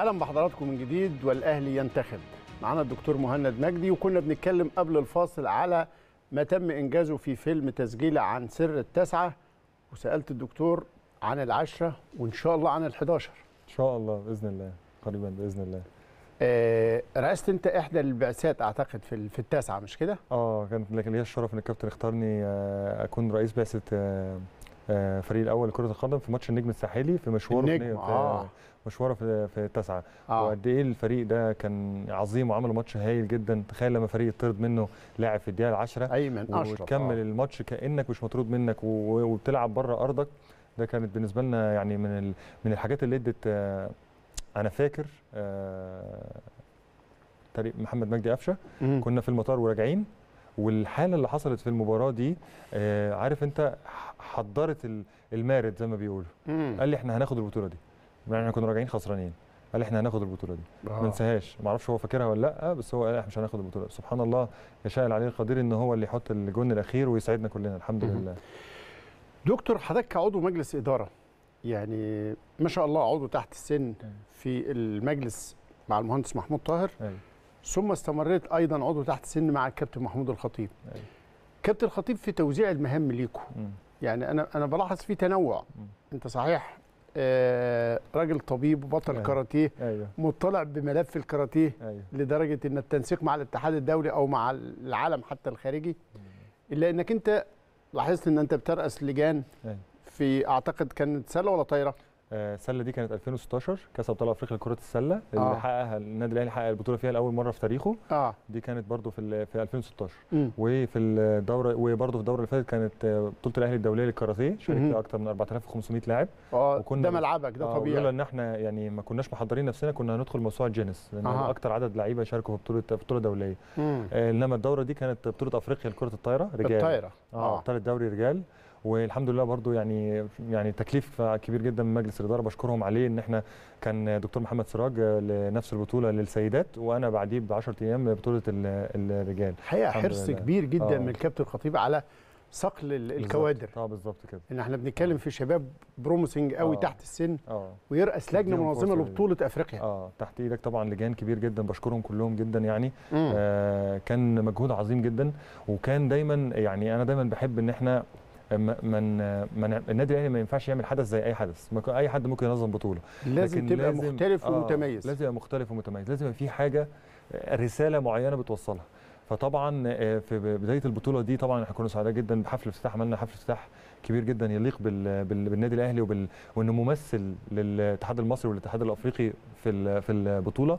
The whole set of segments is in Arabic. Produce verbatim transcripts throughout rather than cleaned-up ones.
اهلا بحضراتكم من جديد. والاهلي ينتخب معانا الدكتور مهند مجدي، وكنا بنتكلم قبل الفاصل على ما تم انجازه في فيلم تسجيله عن سر التسعه، وسالت الدكتور عن العشره وان شاء الله عن الحداشر. ان شاء الله باذن الله قريبا باذن الله. آه رأست انت احدى البعثات اعتقد في في التاسعه مش كده؟ اه كان لكن ليا الشرف ان الكابتن اختارني آه اكون رئيس بعثه آه آه فريق الاول لكره القدم في ماتش النجم الساحلي في مشوار النجم. آه. مشواره في في التاسعه. آه. وقد ايه الفريق ده كان عظيم وعملوا ماتش هايل جدا. تخيل لما فريق يطرد منه لاعب في الدقيقه العشرة ايمن اشرف وتكمل آه. الماتش كانك مش مطرود منك وبتلعب بره ارضك. ده كانت بالنسبه لنا يعني من من الحاجات اللي ادت آه أنا فاكر آه طريق محمد مجدي قفشه، كنا في المطار وراجعين والحالة اللي حصلت في المباراة دي آه عارف أنت حضرت المارد زي ما بيقولوا. قال لي إحنا هناخد البطولة دي، يعني إحنا كنا راجعين خسرانين، قال لي إحنا هناخد البطولة دي آه. ما ننساهاش، ما أعرفش هو فاكرها ولا لأ، بس هو قال إحنا مش هناخد البطولة. سبحان الله يشاء العلي القدير إن هو اللي يحط الجون الأخير ويسعدنا كلنا الحمد مم. لله. دكتور حضرتك كعضو مجلس إدارة يعني ما شاء الله عضو تحت السن في المجلس مع المهندس محمود طاهر، أي. ثم استمريت ايضا عضو تحت السن مع الكابتن محمود الخطيب. أي. كابتن الخطيب في توزيع المهام ليكم يعني انا انا بلاحظ في تنوع. م. انت صحيح آه راجل طبيب وبطل كاراتيه مطلع بملف الكاراتيه لدرجه ان التنسيق مع الاتحاد الدولي او مع العالم حتى الخارجي، الا انك انت لاحظت ان انت بترأس لجان. أي. في اعتقد كانت سله ولا طايره؟ السله آه دي كانت ألفين وستاشر كاس ابطال افريقيا لكره السله اللي آه. حققها النادي الاهلي، حقق البطوله فيها لاول مره في تاريخه. آه. دي كانت برده في في ألفين وستاشر. م. وفي الدوره وبرده في الدوره اللي فاتت كانت بطوله الاهلي الدوليه للكاراتيه شارك فيها اكثر من أربعة آلاف وخمسمية لاعب. اه ده ملعبك ده طبيعي. آه لولا ان احنا يعني ما كناش محضرين نفسنا كنا هندخل موسوعه جينيس لان آه. اكثر عدد لعيبه شاركوا في بطوله بطوله دوليه. آه انما الدوره دي كانت بطوله افريقيا لكره الطايره رجال الطايره اه ابطال آه. الدوري رجال، والحمد لله برضو يعني يعني تكليف كبير جدا من مجلس الاداره بشكرهم عليه. ان احنا كان دكتور محمد سراج لنفس البطوله للسيدات وانا بعديه ب عشرة ايام بطوله الرجال. حقيقه حرص كبير جدا آه. من الكابتن الخطيب على صقل الكوادر. اه بالظبط كده، ان احنا بنتكلم في شباب بروميسنج قوي آه. تحت السن آه. ويرأس لجنه منظمه لبطوله افريقيا. اه تحت ايدك طبعا لجان كبير جدا بشكرهم كلهم جدا يعني آه كان مجهود عظيم جدا. وكان دايما يعني انا دايما بحب ان احنا من من النادي الاهلي ما ينفعش يعمل حدث زي اي حدث، اي حد ممكن ينظم بطوله، لازم تبقى لازم مختلف آه ومتميز، لازم يبقى مختلف ومتميز، لازم يبقى في حاجه رساله معينه بتوصلها. فطبعا في بدايه البطوله دي طبعا احنا كنا سعداء جدا بحفل افتتاح، عملنا حفل افتتاح كبير جدا يليق بالنادي الاهلي وبال وانه ممثل للاتحاد المصري والاتحاد الافريقي في في البطوله.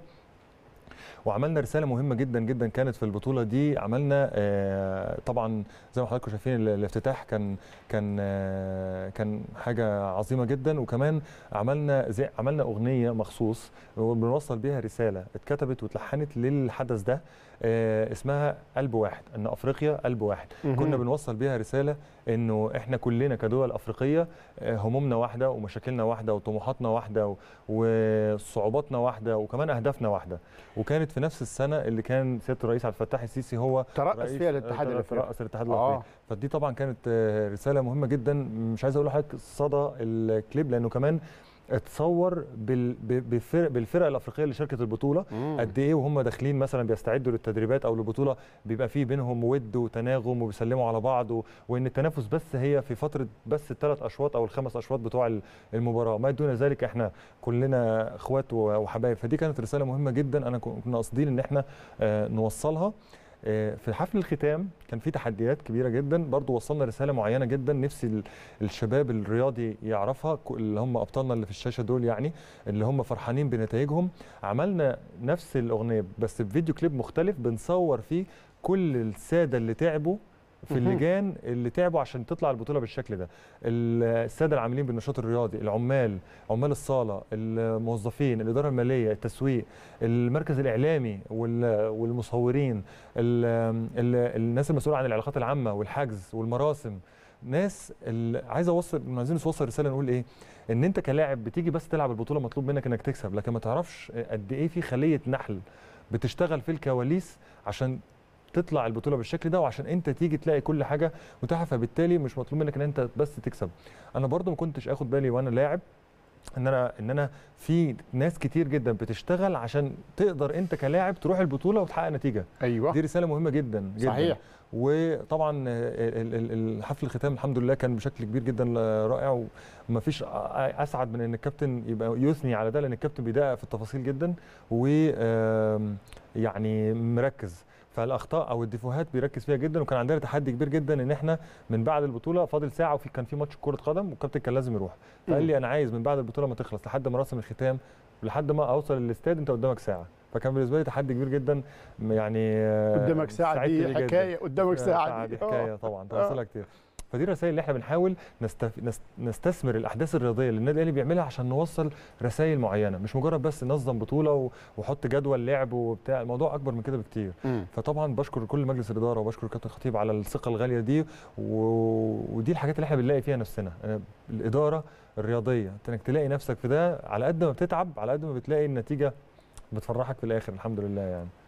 وعملنا رساله مهمه جدا جدا كانت في البطوله دي. عملنا آه طبعا زي ما حضراتكم شايفين الافتتاح كان كان آه كان حاجه عظيمه جدا. وكمان عملنا زي عملنا اغنيه مخصوص وبنوصل بيها رساله اتكتبت واتلحنت للحدث ده آه اسمها قلب واحد، ان افريقيا قلب واحد. كنا بنوصل بيها رساله انه احنا كلنا كدول افريقيه آه همومنا واحده ومشاكلنا واحده وطموحاتنا واحده وصعوباتنا واحده وكمان اهدافنا واحده. وكانت في نفس السنه اللي كان سياده الرئيس عبد الفتاح السيسي هو ترأس فيها الاتحاد الافريقي ترأس الاتحاد الافريقي آه. فدي طبعا كانت رساله مهمه جدا. مش عايز اقول لحضرتك صدى الكليب لانه كمان اتصور بالفرق الافريقيه اللي شاركت البطوله قد ايه وهم داخلين مثلا بيستعدوا للتدريبات او للبطوله بيبقى فيه بينهم ود وتناغم وبيسلموا على بعض و... وان التنافس بس هي في فتره بس الثلاث اشواط او الخمس اشواط بتوع المباراه، ما دون ذلك احنا كلنا اخوات وحبايب. فدي كانت رساله مهمه جدا انا كنا قاصدين ان احنا نوصلها. في حفل الختام كان في تحديات كبيره جدا برضو، وصلنا رساله معينه جدا نفسي الشباب الرياضي يعرفها اللي هم ابطالنا اللي في الشاشه دول يعني اللي هم فرحانين بنتائجهم. عملنا نفس الاغنيه بس بفيديو كليب مختلف بنصور فيه كل الساده اللي تعبوا في اللجان اللي تعبوا عشان تطلع البطوله بالشكل ده، الساده العاملين بالنشاط الرياضي، العمال، عمال الصاله، الموظفين، الاداره الماليه، التسويق، المركز الاعلامي والمصورين، ال ال الناس المسؤوله عن العلاقات العامه والحجز والمراسم. ناس عايز اوصل عايزين نوصل رساله نقول ايه؟ ان انت كلاعب بتيجي بس تلعب البطوله مطلوب منك انك تكسب، لكن ما تعرفش قد ايه في خليه نحل بتشتغل في الكواليس عشان تطلع البطوله بالشكل ده وعشان انت تيجي تلاقي كل حاجه متاحه. فبالتالي مش مطلوب منك ان انت بس تكسب. انا برضو ما كنتش اخد بالي وانا لاعب ان انا ان انا في ناس كتير جدا بتشتغل عشان تقدر انت كلاعب تروح البطوله وتحقق نتيجه. ايوه دي رساله مهمه جدا جدا. صحيح. وطبعا الحفل الختام الحمد لله كان بشكل كبير جدا رائع، ومفيش اسعد من ان الكابتن يبقى يثني على ده، لان الكابتن بيدقق في التفاصيل جدا ويعني مركز، فالاخطاء او الديفوهات بيركز فيها جدا. وكان عندنا تحدي كبير جدا ان احنا من بعد البطوله فاضل ساعه وفي كان في ماتش كره قدم والكابتن كان لازم يروح، فقال لي انا عايز من بعد البطوله ما تخلص لحد ما رسم الختام لحد ما اوصل للاستاد انت قدامك ساعه. فكان بالنسبه لي تحدي كبير جدا، يعني قدامك ساعه دي حكايه، قدامك ساعه دي حكايه طبعا توصلها كتير. فدي الرسائل اللي احنا بنحاول نستف... نستثمر الاحداث الرياضيه اللي النادي الاهلي بيعملها عشان نوصل رسائل معينه، مش مجرد بس ننظم بطوله وحط جدول لعب وبتاع، الموضوع اكبر من كده بكتير. م. فطبعا بشكر كل مجلس الاداره وبشكر الكابتن الخطيب على الثقه الغاليه دي، و... ودي الحاجات اللي احنا بنلاقي فيها نفسنا، الاداره الرياضيه انك تلاقي نفسك في ده، على قد ما بتتعب على قد ما بتلاقي النتيجه بتفرحك في الاخر الحمد لله يعني.